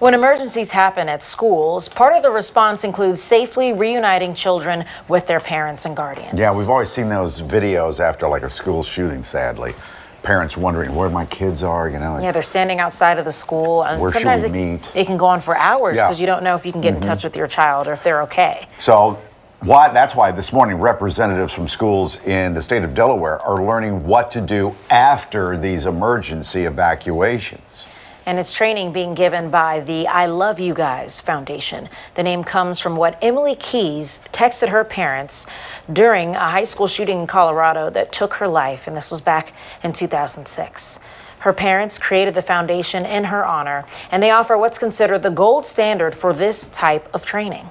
When emergencies happen at schools, part of the response includes safely reuniting children with their parents and guardians. Yeah, we've always seen those videos after like a school shooting, sadly. Parents wondering where my kids are, you know. Yeah, they're standing outside of the school, and where sometimes should we meet? It can go on for hours because you don't know if you can get in touch with your child or if they're okay. So that's why this morning representatives from schools in the state of Delaware are learning what to do after these emergency evacuations. And it's training being given by the I Love You Guys Foundation. The name comes from what Emily Keyes texted her parents during a high school shooting in Colorado that took her life, and this was back in 2006. Her parents created the foundation in her honor, and they offer what's considered the gold standard for this type of training.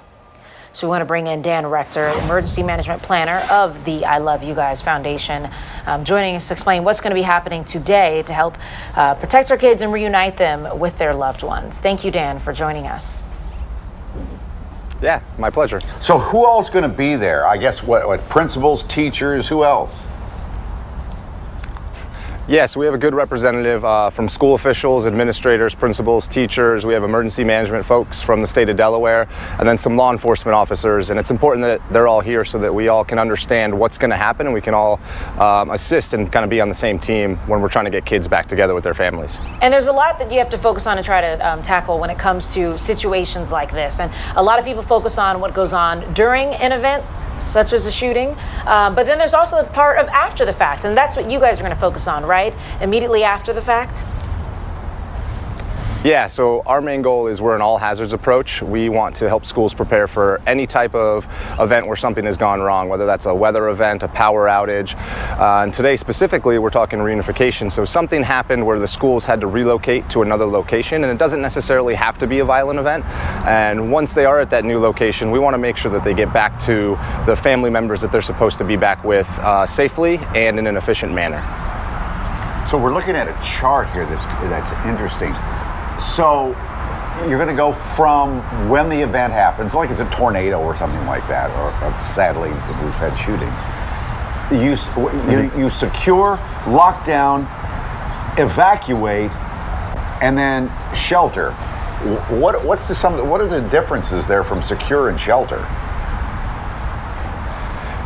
So we want to bring in Dan Rector, emergency management planner of the I Love You Guys Foundation, joining us to explain what's going to be happening today to help protect our kids and reunite them with their loved ones. Thank you, Dan, for joining us. Yeah, my pleasure. So who else is going to be there? I guess what principals, teachers, who else? Yes, we have a good representative from school officials, administrators, principals, teachers. We have emergency management folks from the state of Delaware, and then some law enforcement officers. And it's important that they're all here so that we all can understand what's going to happen, and we can all assist and kind of be on the same team when we're trying to get kids back together with their families. And there's a lot that you have to focus on and try to tackle when it comes to situations like this. And a lot of people focus on what goes on during an event, such as a shooting, but then there's also the part of after the fact, and that's what you guys are going to focus on, right? Immediately after the fact? Yeah, so our main goal is we're an all-hazards approach. We want to help schools prepare for any type of event where something has gone wrong, whether that's a weather event, a power outage. And today specifically, we're talking reunification. So something happened where the schools had to relocate to another location, and it doesn't necessarily have to be a violent event. And once they are at that new location, we want to make sure that they get back to the family members that they're supposed to be back with safely and in an efficient manner. So we're looking at a chart here that's interesting. So you're going to go from when the event happens, like it's a tornado or something like that, or sadly, we've had shootings. You secure, lock down, evacuate, and then shelter. What are the differences there from secure and shelter?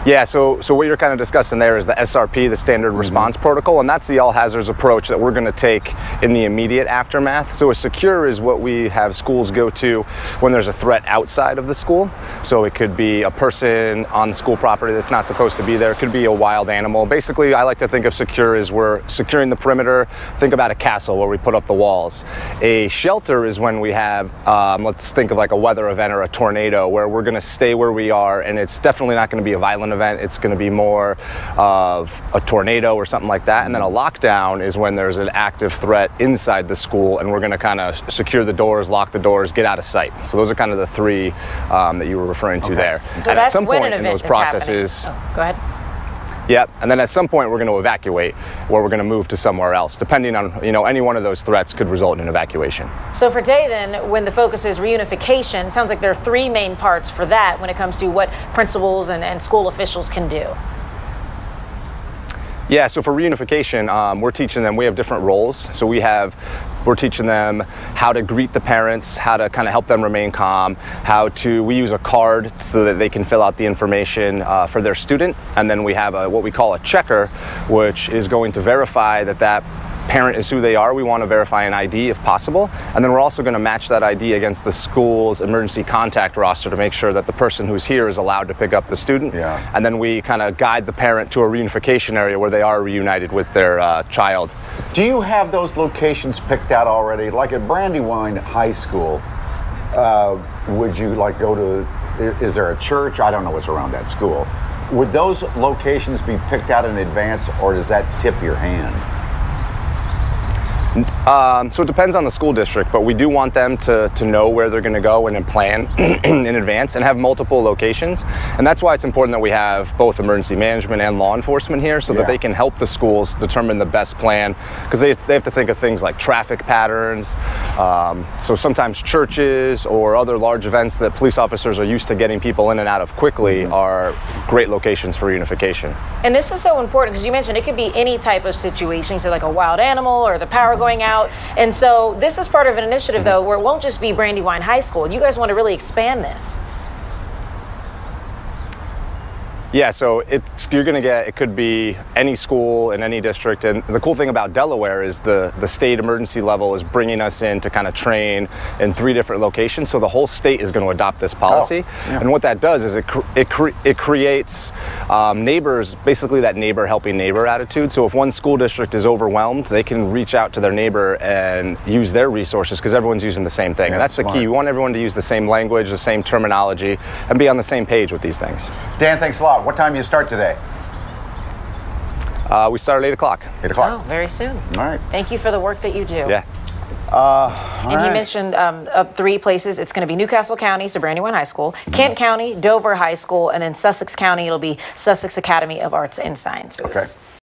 Yeah, so what you're kind of discussing there is the SRP, the Standard Response Protocol, and that's the all-hazards approach that we're going to take in the immediate aftermath. So a secure is what we have schools go to when there's a threat outside of the school. So it could be a person on the school property that's not supposed to be there. It could be a wild animal. Basically, I like to think of secure as we're securing the perimeter. Think about a castle where we put up the walls. A shelter is when we have, let's think of like a weather event or a tornado, where we're going to stay where we are, and it's definitely not going to be a violent event. It's going to be more of a tornado or something like that. And then a lockdown is when there's an active threat inside the school, and we're going to kind of secure the doors, lock the doors, get out of sight. So those are kind of the three that you were referring to there. So and at some point in those processes, go ahead. Yep, and then at some point we're going to evacuate, or we're going to move to somewhere else. Depending on, you know, any one of those threats could result in an evacuation. So for today then, when the focus is reunification, it sounds like there are three main parts for that when it comes to what principals and school officials can do. Yeah, so for reunification, we're teaching them, we have different roles. So we're teaching them how to greet the parents, how to kind of help them remain calm, we use a card so that they can fill out the information for their student. And then we have what we call a checker, which is going to verify that parent is who they are. We want to verify an ID if possible, and then we're also going to match that ID against the school's emergency contact roster to make sure that the person who's here is allowed to pick up the student. Yeah. And then we kind of guide the parent to a reunification area where they are reunited with their child. Do you have those locations picked out already? Like at Brandywine High School, would you like go to, is there a church? I don't know what's around that school. Would those locations be picked out in advance, or does that tip your hand? So it depends on the school district, but we do want them to know where they're going to go and plan in advance and have multiple locations. And that's why it's important that we have both emergency management and law enforcement here so that they can help the schools determine the best plan, because they have to think of things like traffic patterns. So sometimes churches or other large events that police officers are used to getting people in and out of quickly are great locations for reunification. And this is so important because you mentioned it could be any type of situation, so like a wild animal or the power going out. out. And so this is part of an initiative, though, where it won't just be Brandywine High School. You guys want to really expand this. Yeah, so you're going to get, it could be any school in any district. And the cool thing about Delaware is the state emergency level is bringing us in to kind of train in 3 different locations. So the whole state is going to adopt this policy. Oh, yeah. And what that does is it creates neighbors, basically that neighbor helping neighbor attitude. So if one school district is overwhelmed, they can reach out to their neighbor and use their resources because everyone's using the same thing. Yeah, and that's the key. We want everyone to use the same language, the same terminology, and be on the same page with these things. Dan, thanks a lot. What time do you start today? We start at 8 o'clock. 8 o'clock. Oh, very soon. All right. Thank you for the work that you do. Yeah. He mentioned 3 places. It's going to be Newcastle County, so Brandywine High School, Kent County, Dover High School, and then Sussex County. It'll be Sussex Academy of Arts and Sciences. Okay.